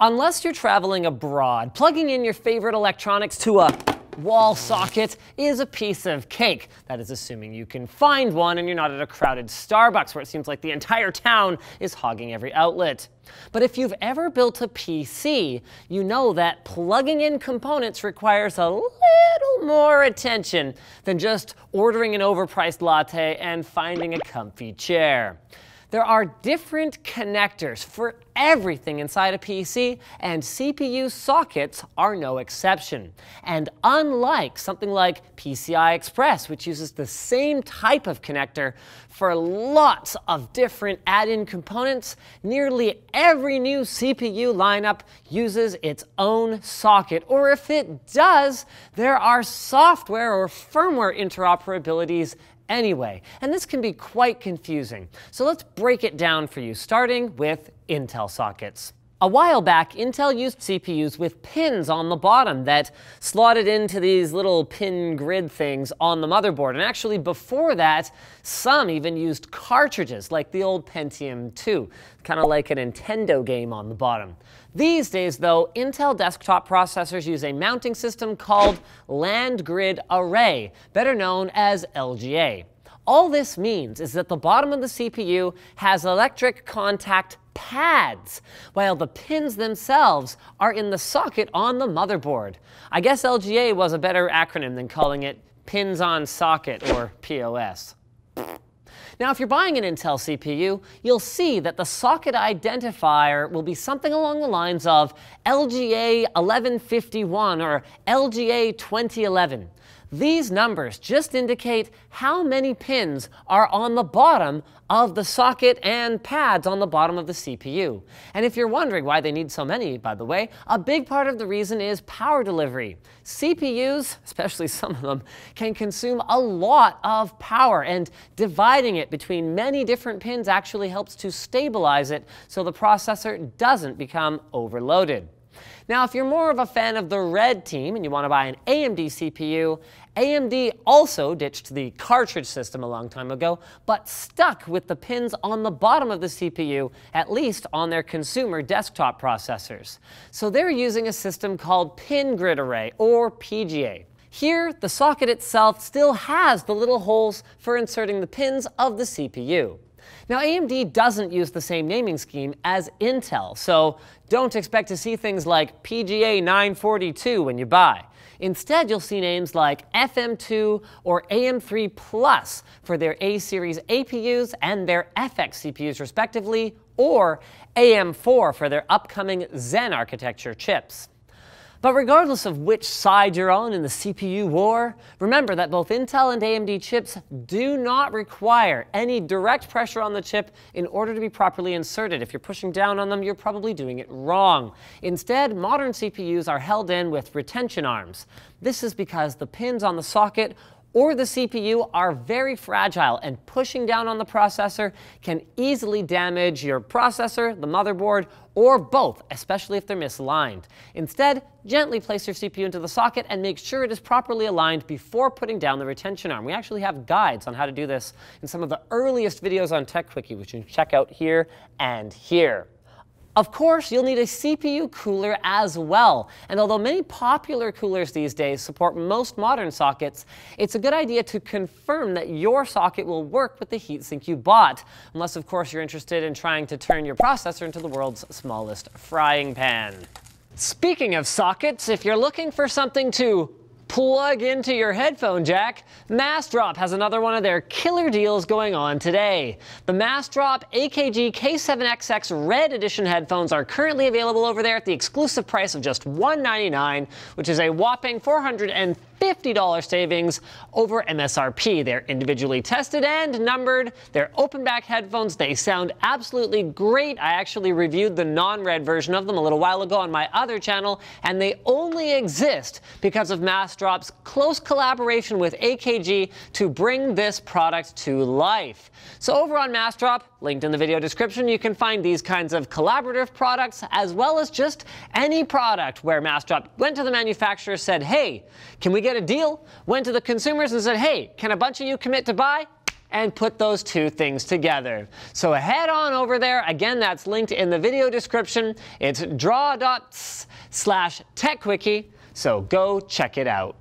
Unless you're traveling abroad, plugging in your favorite electronics to a wall socket is a piece of cake. That is assuming you can find one and you're not at a crowded Starbucks where it seems like the entire town is hogging every outlet. But if you've ever built a PC, you know that plugging in components requires a little more attention than just ordering an overpriced latte and finding a comfy chair. There are different connectors for everything inside a PC, and CPU sockets are no exception. And unlike something like PCI Express, which uses the same type of connector for lots of different add-in components, nearly every new CPU lineup uses its own socket. Or if it does, there are software or firmware interoperabilities anyway, and this can be quite confusing. So let's break it down for you, starting with Intel sockets. A while back, Intel used CPUs with pins on the bottom that slotted into these little pin grid things on the motherboard. And actually before that, some even used cartridges, like the old Pentium II, kind of like a Nintendo game on the bottom. These days, though, Intel desktop processors use a mounting system called Land Grid Array, better known as LGA. All this means is that the bottom of the CPU has electric contact pads, while the pins themselves are in the socket on the motherboard. I guess LGA was a better acronym than calling it Pins on Socket, or POS. Now, if you're buying an Intel CPU, you'll see that the socket identifier will be something along the lines of LGA 1151 or LGA 2011. These numbers just indicate how many pins are on the bottom of the socket and pads on the bottom of the CPU. And if you're wondering why they need so many, by the way, a big part of the reason is power delivery. CPUs, especially some of them, can consume a lot of power, and dividing it between many different pins actually helps to stabilize it so the processor doesn't become overloaded. Now, if you're more of a fan of the red team and you want to buy an AMD CPU, AMD also ditched the cartridge system a long time ago, but stuck with the pins on the bottom of the CPU, at least on their consumer desktop processors. So they're using a system called Pin Grid Array, or PGA. Here, the socket itself still has the little holes for inserting the pins of the CPU. Now, AMD doesn't use the same naming scheme as Intel, so don't expect to see things like PGA 942 when you buy. Instead, you'll see names like FM2 or AM3+ for their A-series APUs and their FX CPUs, respectively, or AM4 for their upcoming Zen architecture chips. But regardless of which side you're on in the CPU war, remember that both Intel and AMD chips do not require any direct pressure on the chip in order to be properly inserted. If you're pushing down on them, you're probably doing it wrong. Instead, modern CPUs are held in with retention arms. This is because the pins on the socket or the CPU are very fragile, and pushing down on the processor can easily damage your processor, the motherboard, or both, especially if they're misaligned. Instead, gently place your CPU into the socket and make sure it is properly aligned before putting down the retention arm. We actually have guides on how to do this in some of the earliest videos on TechQuickie, which you can check out here and here. Of course, you'll need a CPU cooler as well, and although many popular coolers these days support most modern sockets, it's a good idea to confirm that your socket will work with the heatsink you bought, unless of course you're interested in trying to turn your processor into the world's smallest frying pan. Speaking of sockets, if you're looking for something to plug into your headphone jack, Massdrop has another one of their killer deals going on today. The Massdrop AKG K7XX Red Edition headphones are currently available over there at the exclusive price of just $199, which is a whopping $450 savings over MSRP. They're individually tested and numbered. They're open back headphones. They sound absolutely great. I actually reviewed the non-red version of them a little while ago on my other channel, and they only exist because of Massdrop's close collaboration with AKG to bring this product to life. So over on Massdrop, linked in the video description, you can find these kinds of collaborative products, as well as just any product where Massdrop went to the manufacturer, said, hey, can we get a deal? Went to the consumers and said, hey, can a bunch of you commit to buy? and put those two things together. So head on over there. Again, that's linked in the video description. It's draw.ts/techquickie, so go check it out.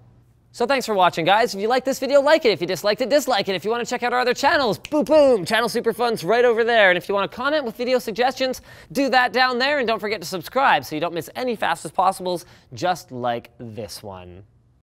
So thanks for watching, guys. If you like this video, like it. If you disliked it, dislike it. If you want to check out our other channels, boom, boom, Channel Superfun's right over there. And if you want to comment with video suggestions, do that down there. And don't forget to subscribe so you don't miss any Fastest Possibles just like this one.